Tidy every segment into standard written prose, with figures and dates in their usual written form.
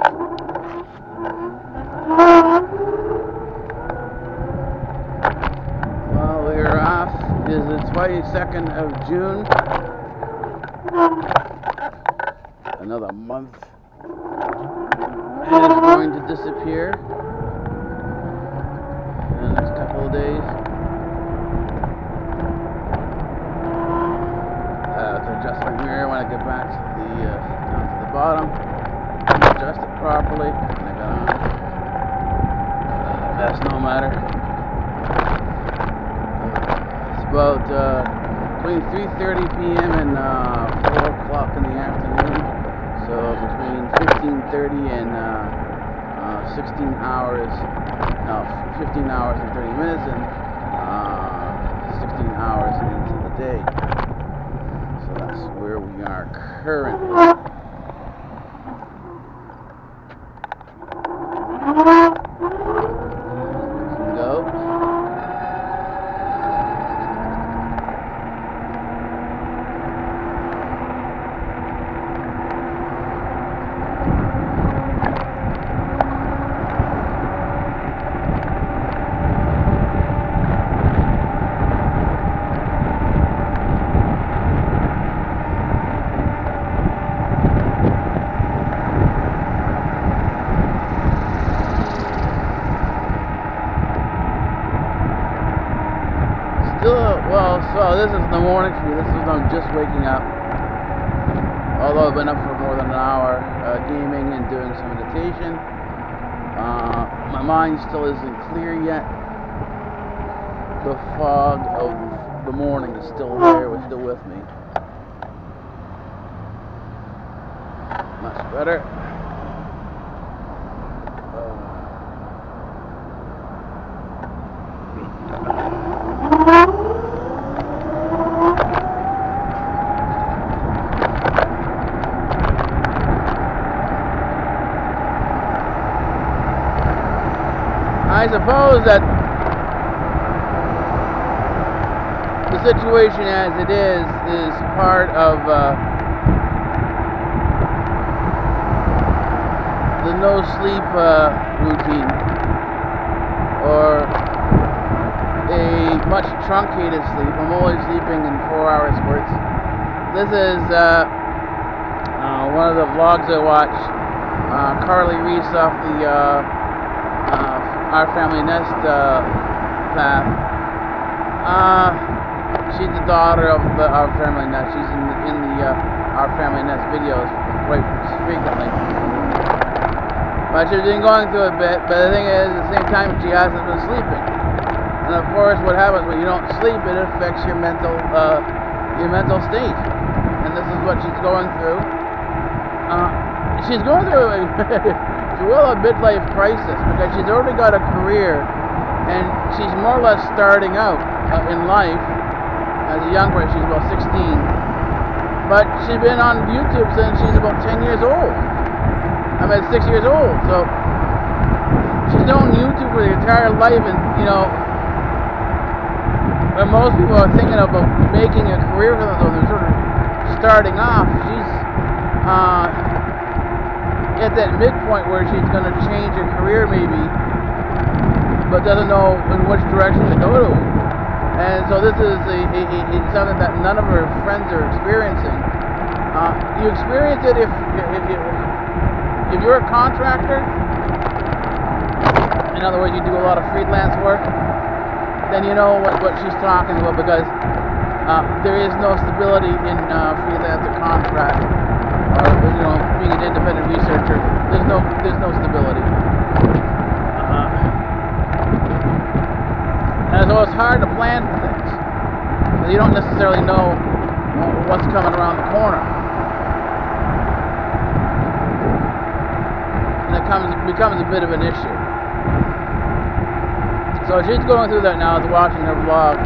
Well, we are off. It is the 22nd of June. Another month. It is going to disappear in the next couple of days. To adjust my mirror when I get back to the down to the bottom. Adjust it properly. And I got on. That's no matter. It's about between 3:30 p.m. and 4 o'clock in the afternoon. So between 15:30 and 15 hours and 30 minutes, and 16 hours into the day. So that's where we are currently. So this is the morning for me. This is I'm just waking up. Although I've been up for more than an hour gaming and doing some meditation. My mind still isn't clear yet. The fog of the morning is still there. It's still with me. Much better. I suppose that the situation as it is part of the no sleep routine, or a much truncated sleep. I'm only sleeping in 4 hour spurts. This is one of the vlogs I watch. Kari Reese off the Our Family Nest path. She's the daughter of the Our Family Nest. She's in the Our Family Nest videos quite frequently. But she's been going through a bit, but the thing is, at the same time, she hasn't been sleeping. And of course, what happens when you don't sleep, it affects your mental state. And this is what she's going through. She's going through a... well, a midlife crisis, because she's already got a career and she's more or less starting out in life as a young person. She's about 16, but she's been on YouTube since she's about 10 years old. I mean, 6 years old, so she's known YouTube for the entire life. And you know, when most people are thinking about making a career for themselves, they're sort of starting off. She's at that midpoint where she's going to change her career maybe, but doesn't know in which direction to go to. And so this is something that none of her friends are experiencing. You experience it if you're a contractor. In other words, you do a lot of freelance work. Then you know what she's talking about, because there is no stability in freelance or contract, or you know, being an independent researcher. There's no stability. And so it's hard to plan for things. You don't necessarily know what's coming around the corner. And it becomes a bit of an issue. So she's going through that now. I was watching her vlog.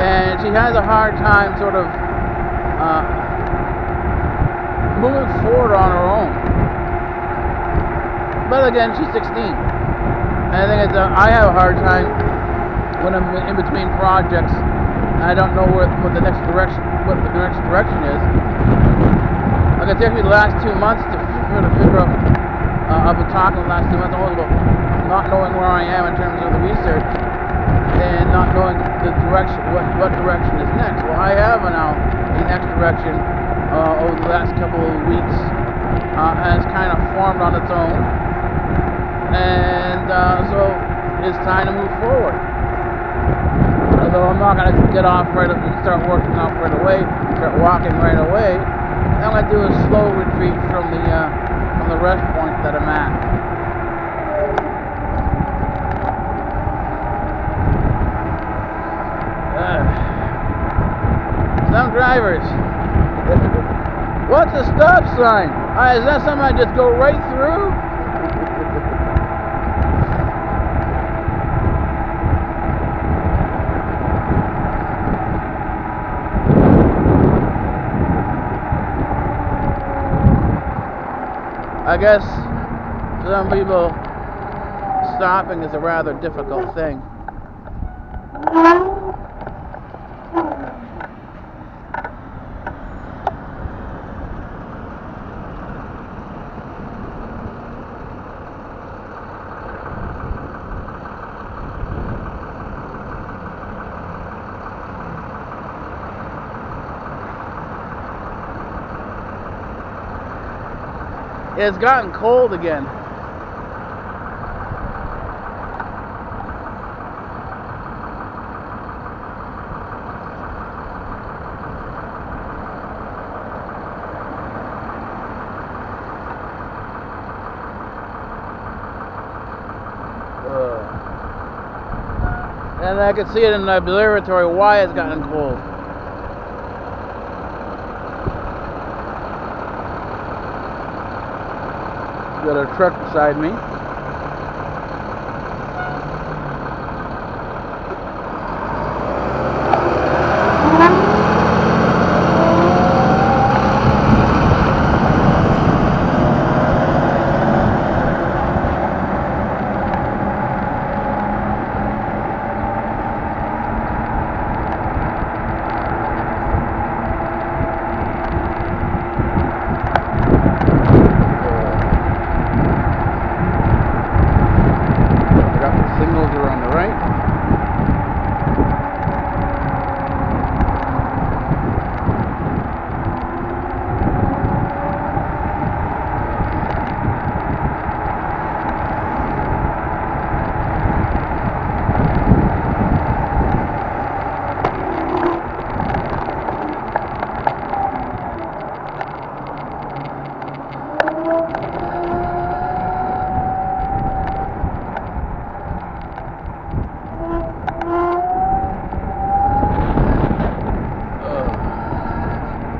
And she has a hard time sort of moving forward on her own. But again, she's 16. And I think I have a hard time when I'm in between projects and I don't know what the next direction is. Like, it took me the last 2 months to trying to figure out, I've been talking the last 2 months about not knowing where I am in terms of the research and not knowing the direction, what direction is next. Well, I have now a next direction over the last couple of weeks, and it's kind of formed on its own, and so it's time to move forward. Although I'm not going to get off right up and start working off right away, start walking right away. I'm going to do a slow retreat from the rest point that I'm at. Some drivers. What's a stop sign? Is that something I just go right through? I guess some people stopping is a rather difficult thing. It's gotten cold again. And I can see it in the observatory why it's gotten cold. Got a truck beside me.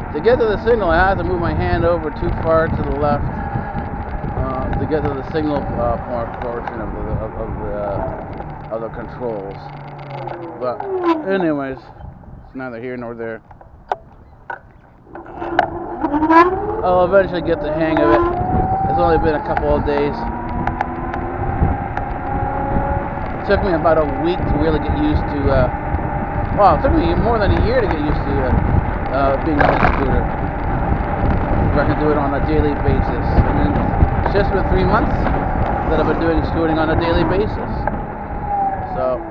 To get to the signal, I have to move my hand over too far to the left to get to the signal portion of the controls. But anyways, it's neither here nor there. I'll eventually get the hang of it. It's only been a couple of days. It took me about a week to really get used to. Well, it took me more than a year to get used to. Being on a scooter, where I can do it on a daily basis. And then it's just been 3 months that I've been doing scooting on a daily basis. So,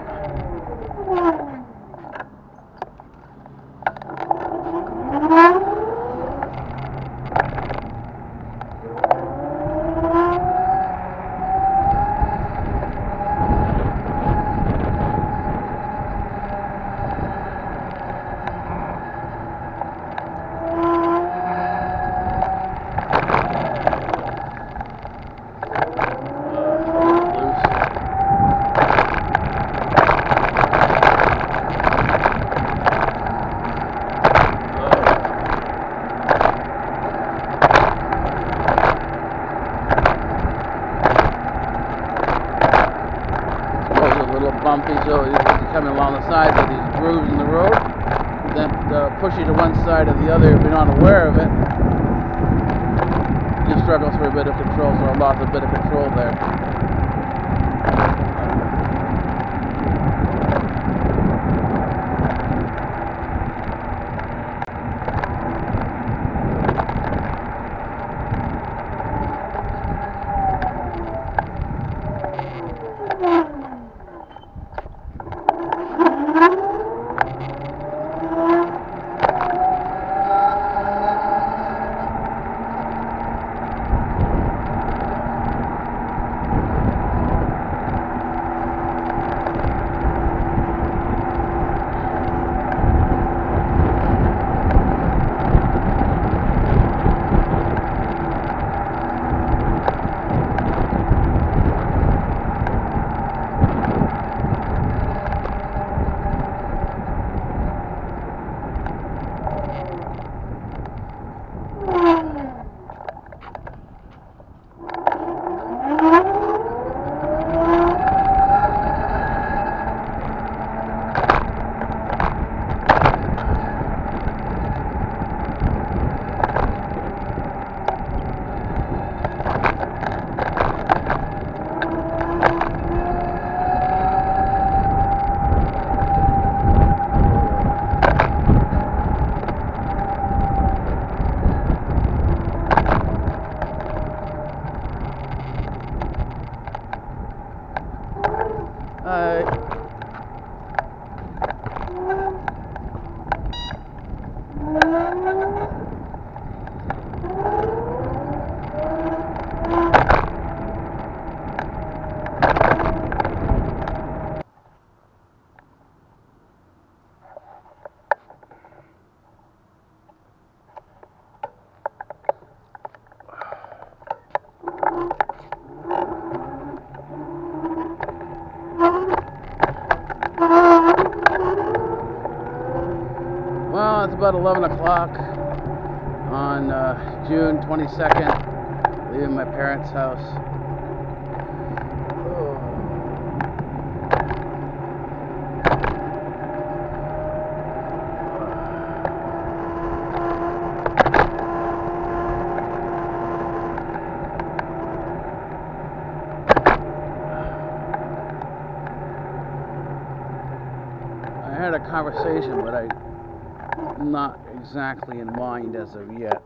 so you can come along the sides of these grooves in the road that push you to one side or the other if you're not aware of it. You struggle for a bit of control, so I lost a bit of control there. About 11 o'clock on June 22nd, leaving my parents' house. I had a conversation, but I not exactly in mind as of yet.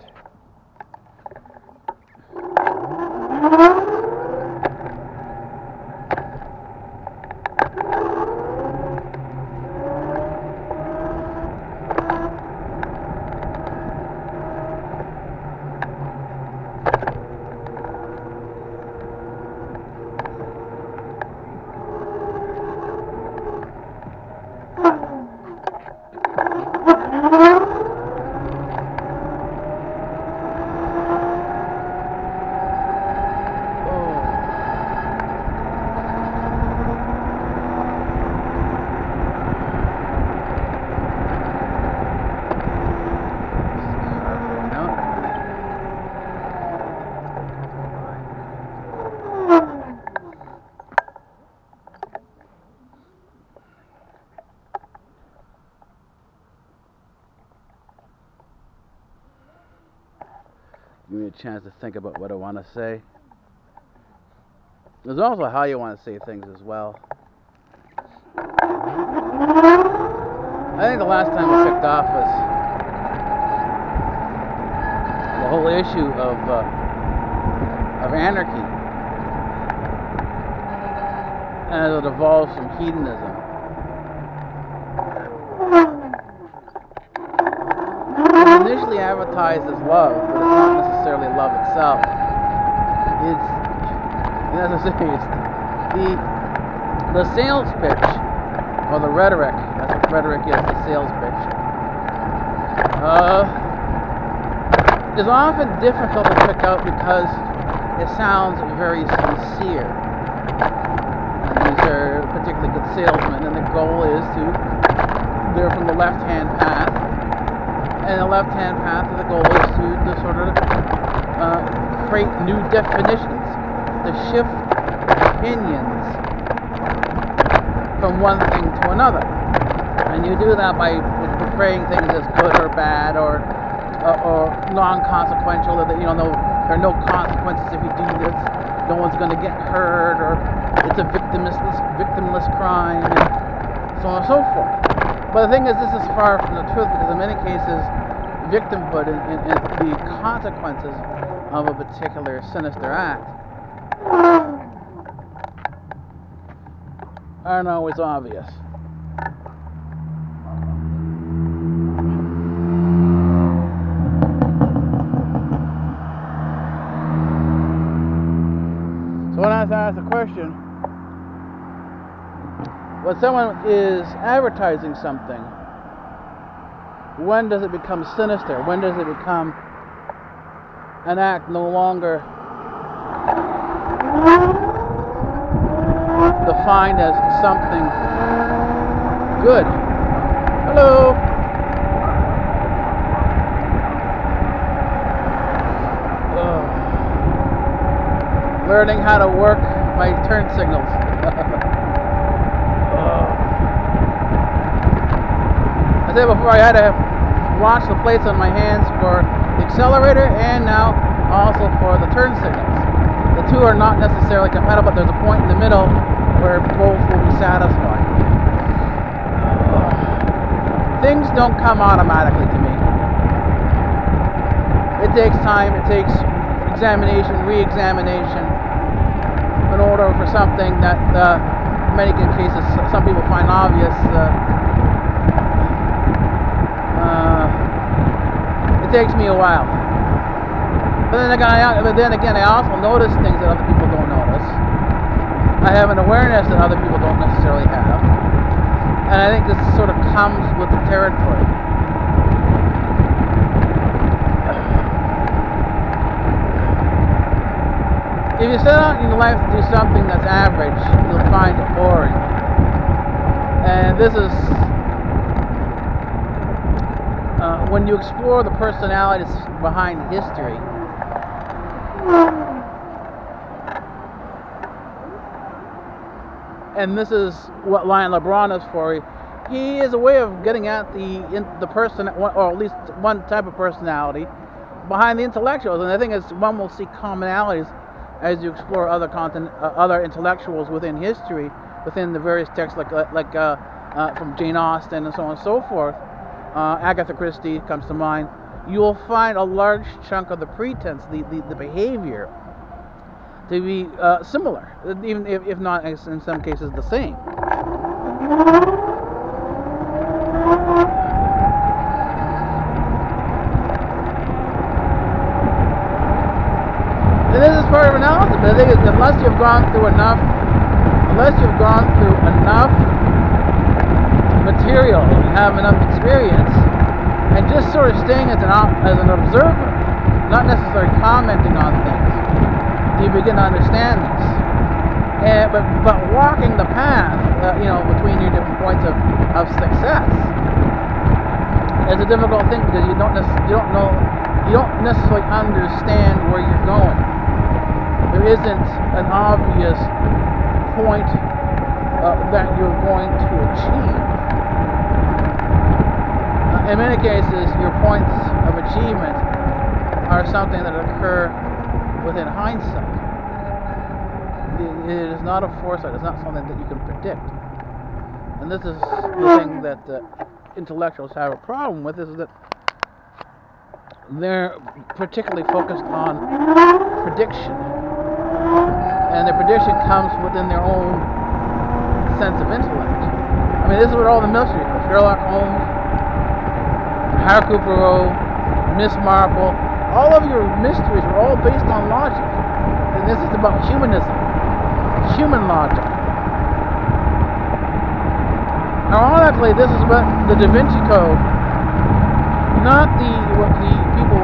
Give me a chance to think about what I want to say. There's also how you want to say things as well. I think the last time I kicked off was the whole issue of anarchy as it evolves from hedonism. It's initially advertised as love, but it's not necessarily love itself. It's, as I say, it's the sales pitch, or the rhetoric. That's what rhetoric is, the sales pitch. Is often difficult to pick out because it sounds very sincere. And these are particularly good salesmen, and the goal is to, they're from the left-hand path, and the left-hand path of the goal is to sort of create new definitions, to shift opinions from one thing to another. And you do that by portraying things as good or bad or non-consequential, or that, you know, there are no consequences if you do this, no one's going to get hurt, or it's a victimless crime, and so on and so forth. But the thing is, this is far from the truth, because in many cases, victimhood and the consequences of a particular sinister act aren't always obvious. So when I was asked the question, when someone is advertising something, when does it become sinister? When does it become an act no longer defined as something good? Hello! Ugh. Learning how to work my turn signals. I said before, I had to watch the plates on my hands for the accelerator and now also for the turn signals. The two are not necessarily compatible, but there's a point in the middle where both will be satisfied. Things don't come automatically to me. It takes time, it takes examination, re-examination in order for something that American cases some people find obvious. It takes me a while. But then again, I also notice things that other people don't notice. I have an awareness that other people don't necessarily have. And I think this sort of comes with the territory. If you set out in your life to do something that's average, you'll find it boring. And this is when you explore the personalities behind history. And this is what Lionel LeBron is for. He is a way of getting at the person, or at least one type of personality, behind the intellectuals. And I think it's one will see commonalities as you explore other other intellectuals within history, within the various texts, like from Jane Austen and so on and so forth. Agatha Christie comes to mind. You will find a large chunk of the pretense, the behavior, to be similar, even if not in some cases the same. The thing is, unless you've gone through enough material and have enough experience, and just sort of staying as an observer, not necessarily commenting on things, you begin to understand this. But walking the path, between your different points of success, is a difficult thing because you don't necessarily understand where you're going. There isn't an obvious point that you're going to achieve. In many cases, your points of achievement are something that occur within hindsight. It is not a foresight. It's not something that you can predict. And this is the thing that intellectuals have a problem with, is that they're particularly focused on prediction. And their prediction comes within their own sense of intellect. I mean, this is what all the mysteries are. Sherlock Holmes, Hercule Poirot, Miss Marple, all of your mysteries are all based on logic. And this is about humanism, human logic. Ironically, this is what the Da Vinci Code, not what the people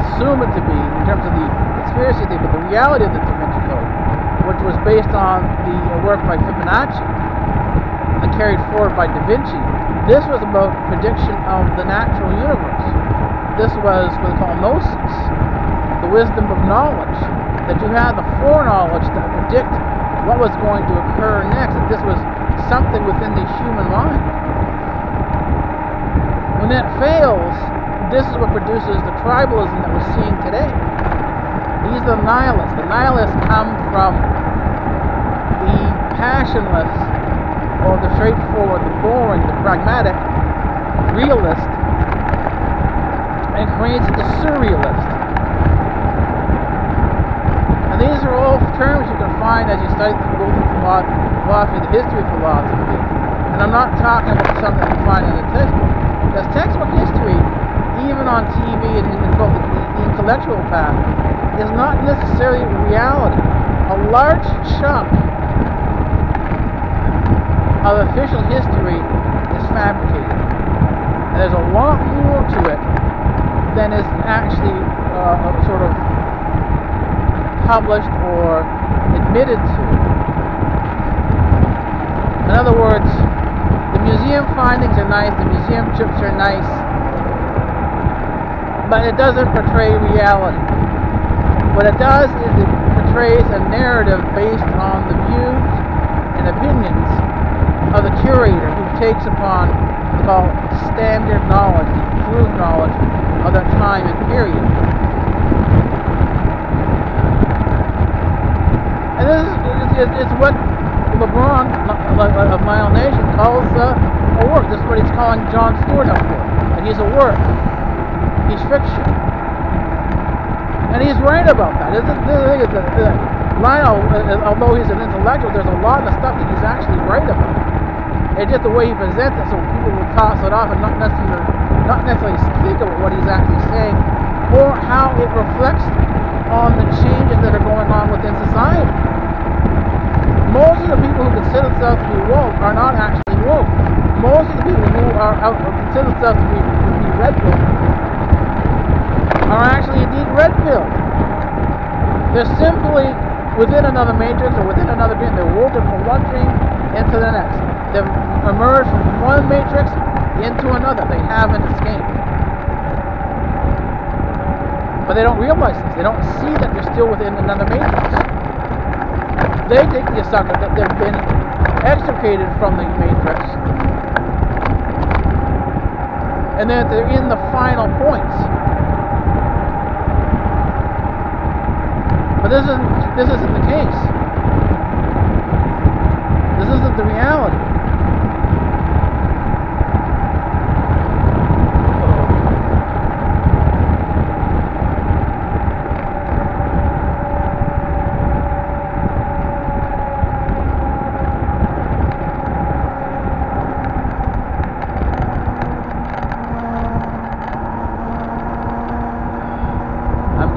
assume it to be in terms of the conspiracy theory, but the reality of the Da Vinci Code, which was based on the work by Fibonacci and carried forward by Da Vinci. This was about prediction of the natural universe. This was what they call gnosis, the wisdom of knowledge, that you had the foreknowledge to predict what was going to occur next, that this was something within the human mind. When that fails, this is what produces the tribalism that we're seeing today. These are the nihilists. The nihilists come from the passionless, or the straightforward, the boring, the pragmatic realist, and creates the surrealist. And these are all terms you can find as you study through philosophy, the history of philosophy. And I'm not talking about something you find in the textbook. Because textbook history, even on TV and in both the intellectual path, is not necessarily reality. A large chunk of official history is fabricated. And there's a lot more to it than is actually sort of published or admitted to. In other words, the museum findings are nice, the museum trips are nice, but it doesn't portray reality. What it does is it portrays a narrative based on the views and opinions of the curator who takes upon what they call standard knowledge, the improved knowledge of that time and period. And this is what LeBron of Lionel Nation calls a work. This is what he's calling John Stewart up for. And he's a work. He's fiction. And he's right about that. The thing is that Lionel, although he's an intellectual, there's a lot of stuff that he's actually right about. It's just the way he presents it, so people will toss it off and not necessarily speak about what he's actually saying or how it reflects on the changes that are going on within society. Most of the people who consider themselves to be woke are not actually woke. Most of the people who are out who consider themselves to be red pilled are actually indeed red pilled. They're simply within another matrix or within another being. They're woken from one dream into the next. They've emerged from one matrix into another. They haven't escaped. But they don't realize this. They don't see that they're still within another matrix. They think the sucker that they've been extricated from the matrix. And that they're in the final points. But this isn't the case. This isn't the reality.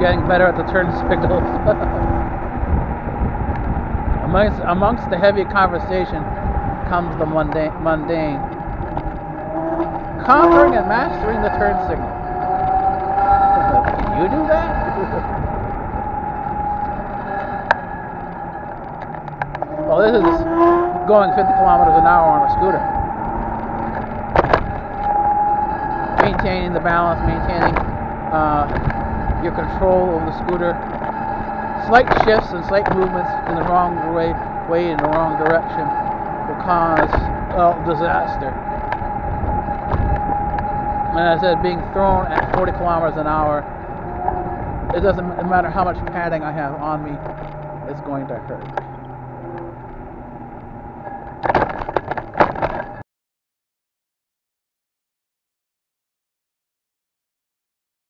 Getting better at the turn signals. amongst the heavy conversation comes the mundane. Conquering and mastering the turn signal. Can you do that? Well, this is going 50 kilometers an hour on a scooter. Maintaining the balance, maintaining your control of the scooter, slight shifts and slight movements in the wrong way in the wrong direction will cause disaster. And as I said, being thrown at 40 kilometers an hour, it doesn't matter how much padding I have on me, it's going to hurt.